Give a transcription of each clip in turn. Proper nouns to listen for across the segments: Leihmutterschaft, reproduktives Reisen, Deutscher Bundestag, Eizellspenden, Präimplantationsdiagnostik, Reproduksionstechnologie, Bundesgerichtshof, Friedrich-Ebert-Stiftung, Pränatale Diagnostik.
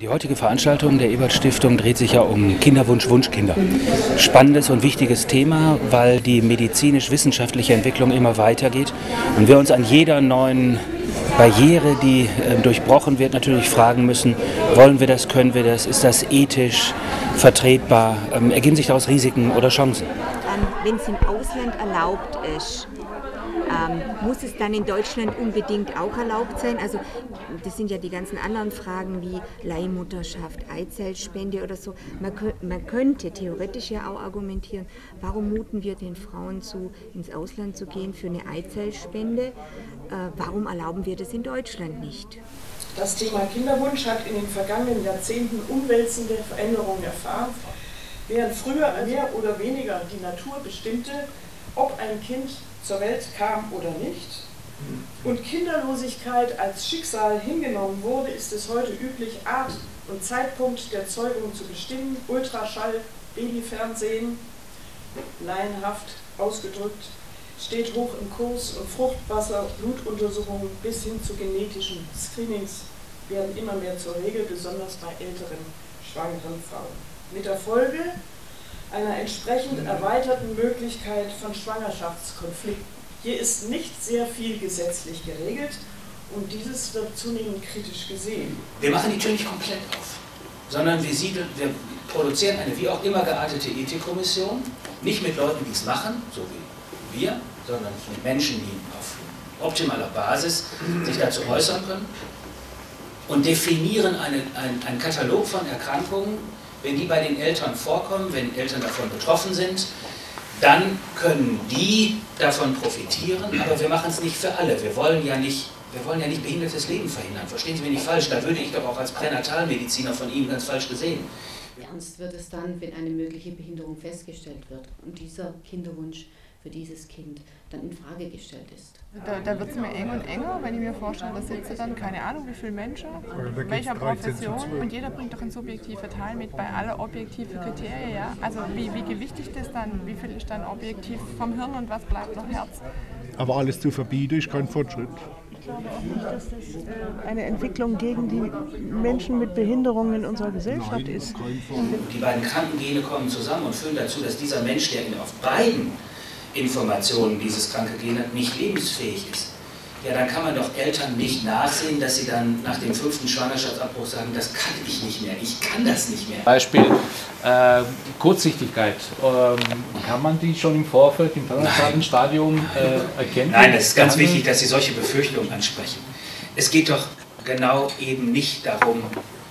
Die heutige Veranstaltung der Ebert-Stiftung dreht sich ja um Kinderwunsch, Wunschkinder. Spannendes und wichtiges Thema, weil die medizinisch-wissenschaftliche Entwicklung immer weitergeht und wir uns an jeder neuen Barriere, die durchbrochen wird, natürlich fragen müssen, wollen wir das, können wir das, ist das ethisch vertretbar, ergeben sich daraus Risiken oder Chancen? Wenn es im Ausland erlaubt ist, muss es dann in Deutschland unbedingt auch erlaubt sein? Also das sind ja die ganzen anderen Fragen wie Leihmutterschaft, Eizellspende oder so. Man könnte theoretisch ja auch argumentieren, warum muten wir den Frauen zu, ins Ausland zu gehen für eine Eizellspende? Warum erlauben wir das in Deutschland nicht? Das Thema Kinderwunsch hat in den vergangenen Jahrzehnten umwälzende Veränderungen erfahren. Während früher mehr oder weniger die Natur bestimmte, ob ein Kind zur Welt kam oder nicht, und Kinderlosigkeit als Schicksal hingenommen wurde, ist es heute üblich, Art und Zeitpunkt der Zeugung zu bestimmen, Ultraschall, Babyfernsehen, laienhaft ausgedrückt, steht hoch im Kurs, und Fruchtwasser, Blutuntersuchungen bis hin zu genetischen Screenings werden immer mehr zur Regel, besonders bei älteren, schwangeren Frauen. Mit der Folge einer entsprechend erweiterten Möglichkeit von Schwangerschaftskonflikten. Hier ist nicht sehr viel gesetzlich geregelt und dieses wird zunehmend kritisch gesehen. Wir machen die Tür nicht komplett auf, sondern wir produzieren eine wie auch immer geartete Ethikkommission, nicht mit Leuten, die es machen, so wie wir, sondern mit Menschen, die auf optimaler Basis sich dazu äußern können, und definieren einen Katalog von Erkrankungen. Wenn die bei den Eltern vorkommen, wenn Eltern davon betroffen sind, dann können die davon profitieren, aber wir machen es nicht für alle. Wir wollen ja nicht behindertes Leben verhindern. Verstehen Sie mich nicht falsch, da würde ich doch auch als Pränatalmediziner von Ihnen ganz falsch gesehen. Ernst wird es dann, wenn eine mögliche Behinderung festgestellt wird und dieser Kinderwunsch für dieses Kind dann in Frage gestellt ist. Da wird es mir eng und enger, wenn ich mir vorstelle, da sitzen dann keine Ahnung wie viele Menschen, welcher Profession, und jeder bringt doch einen subjektiven Teil mit bei aller objektiven Kriterien. Ja? Also wie gewichtig das dann, wie viel ist dann objektiv vom Hirn und was bleibt noch Herz? Aber alles zu verbieten ist kein Fortschritt. Ich glaube auch nicht, dass das eine Entwicklung gegen die Menschen mit Behinderungen in unserer Gesellschaft ist. Die beiden Krankengene kommen zusammen und führen dazu, dass dieser Mensch, der auf beiden Informationen dieses kranke Gen hat, nicht lebensfähig ist. Ja, dann kann man doch Eltern nicht nachsehen, dass sie dann nach dem 5. Schwangerschaftsabbruch sagen, das kann ich nicht mehr, ich kann das nicht mehr. Beispiel Kurzsichtigkeit. Kann man die schon im Vorfeld, im pränatalem Stadium erkennen? Nein, es ist ganz wichtig, dass Sie solche Befürchtungen ansprechen. Es geht doch genau eben nicht darum,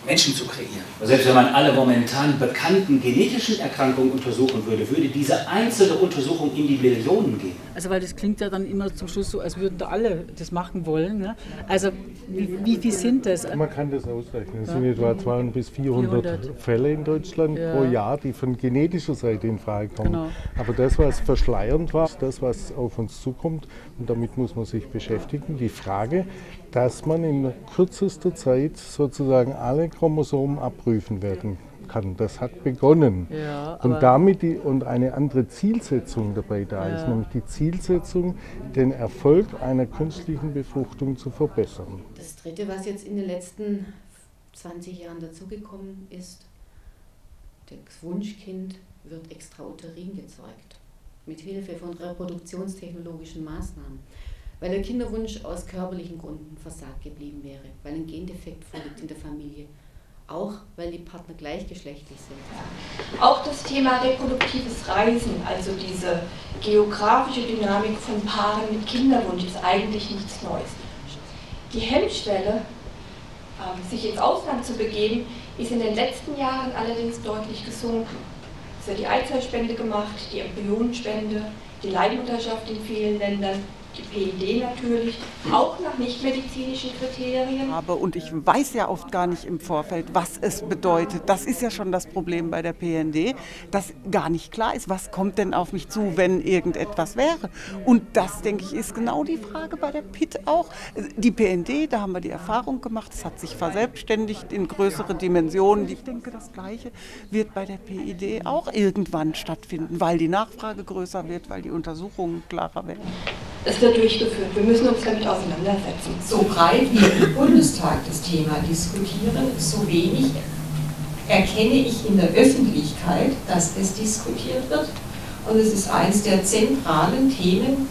Menschen zu kreieren. Selbst wenn man alle momentan bekannten genetischen Erkrankungen untersuchen würde, würde diese einzelne Untersuchung in die Millionen gehen. Also weil das klingt ja dann immer zum Schluss so, als würden da alle das machen wollen. Ne? Also wie viel sind das? Man kann das ausrechnen. Es sind etwa 200 bis 400 Fälle in Deutschland pro Jahr, die von genetischer Seite in Frage kommen. Genau. Aber das, was verschleiernd war, das, was auf uns zukommt, und damit muss man sich beschäftigen, die Frage, dass man in kürzester Zeit sozusagen alle Chromosomen abprüfen werden kann. Das hat begonnen. Ja, und damit eine andere Zielsetzung dabei da ist, nämlich die Zielsetzung, den Erfolg einer künstlichen Befruchtung zu verbessern. Das Dritte, was jetzt in den letzten 20 Jahren dazugekommen ist, das Wunschkind wird extrauterin gezeugt, mit Hilfe von reproduktionstechnologischen Maßnahmen. Weil der Kinderwunsch aus körperlichen Gründen versagt geblieben wäre, weil ein Gendefekt vorliegt in der Familie, auch weil die Partner gleichgeschlechtlich sind. Auch das Thema reproduktives Reisen, also diese geografische Dynamik von Paaren mit Kinderwunsch, ist eigentlich nichts Neues. Die Hemmschwelle, sich ins Ausland zu begeben, ist in den letzten Jahren allerdings deutlich gesunken. Es wird die Eizellspende gemacht, die Embryonenspende, die Leihmutterschaft in vielen Ländern, die PID natürlich, auch nach nichtmedizinischen Kriterien. Und ich weiß ja oft gar nicht im Vorfeld, was es bedeutet. Das ist ja schon das Problem bei der PND, dass gar nicht klar ist, was kommt denn auf mich zu, wenn irgendetwas wäre. Und das, denke ich, ist genau die Frage bei der PID auch. Die PND, da haben wir die Erfahrung gemacht, es hat sich verselbstständigt in größere Dimensionen. Ich denke, das Gleiche wird bei der PID auch irgendwann stattfinden, weil die Nachfrage größer wird, weil die Untersuchungen klarer werden. es wird durchgeführt. Wir müssen uns damit auseinandersetzen. So breit wie im Bundestag das Thema diskutieren, so wenig erkenne ich in der Öffentlichkeit, dass es diskutiert wird. Und es ist eines der zentralen Themen,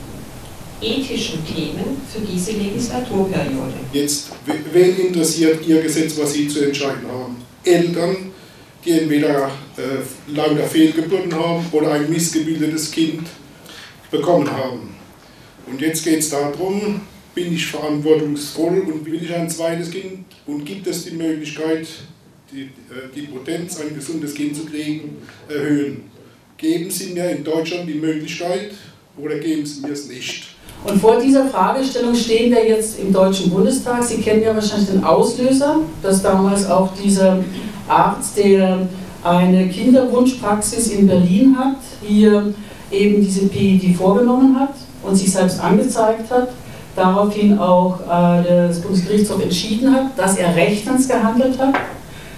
ethischen Themen für diese Legislaturperiode. Jetzt, wen interessiert Ihr Gesetz, was Sie zu entscheiden haben? Eltern, die entweder leider fehlgebunden haben oder ein missgebildetes Kind bekommen haben. Und jetzt geht es darum, bin ich verantwortungsvoll und will ich ein zweites Kind und gibt es die Möglichkeit, die Potenz, ein gesundes Kind zu kriegen, erhöhen. Geben Sie mir in Deutschland die Möglichkeit oder geben Sie mir es nicht? Und vor dieser Fragestellung stehen wir jetzt im Deutschen Bundestag. Sie kennen ja wahrscheinlich den Auslöser, dass damals auch dieser Arzt, der eine Kinderwunschpraxis in Berlin hat, hier eben diese PID vorgenommen hat und sich selbst angezeigt hat, daraufhin auch das Bundesgerichtshof entschieden hat, dass er rechtens gehandelt hat,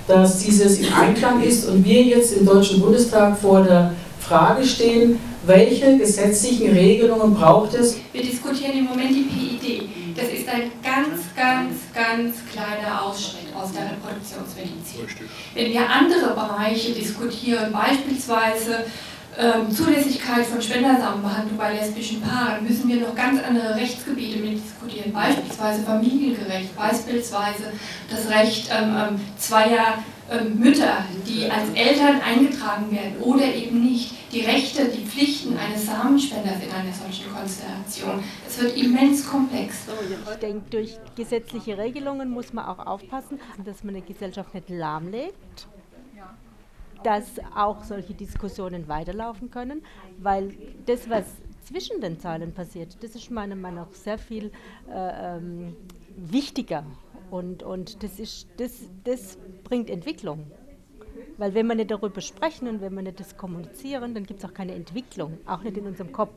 dass dieses im Einklang ist und wir jetzt im Deutschen Bundestag vor der Frage stehen, welche gesetzlichen Regelungen braucht es? Wir diskutieren im Moment die PID. Das ist ein ganz, ganz, ganz kleiner Ausschnitt aus der Reproduktionsmedizin. Wenn wir andere Bereiche diskutieren, beispielsweise Zulässigkeit von Spendersamenbehandlung bei lesbischen Paaren, müssen wir noch ganz andere Rechtsgebiete mit diskutieren, beispielsweise Familiengerecht, beispielsweise das Recht zweier Mütter, die als Eltern eingetragen werden oder eben nicht, die Rechte, die Pflichten eines Samenspenders in einer solchen Konstellation. Es wird immens komplex. Ich denke, durch gesetzliche Regelungen muss man auch aufpassen, dass man eine Gesellschaft nicht lahmlegt, dass auch solche Diskussionen weiterlaufen können, weil das, was zwischen den Zeilen passiert, das ist meiner Meinung nach sehr viel wichtiger und das bringt Entwicklung. Weil wenn wir nicht darüber sprechen und wenn wir nicht das kommunizieren, dann gibt es auch keine Entwicklung, auch nicht in unserem Kopf.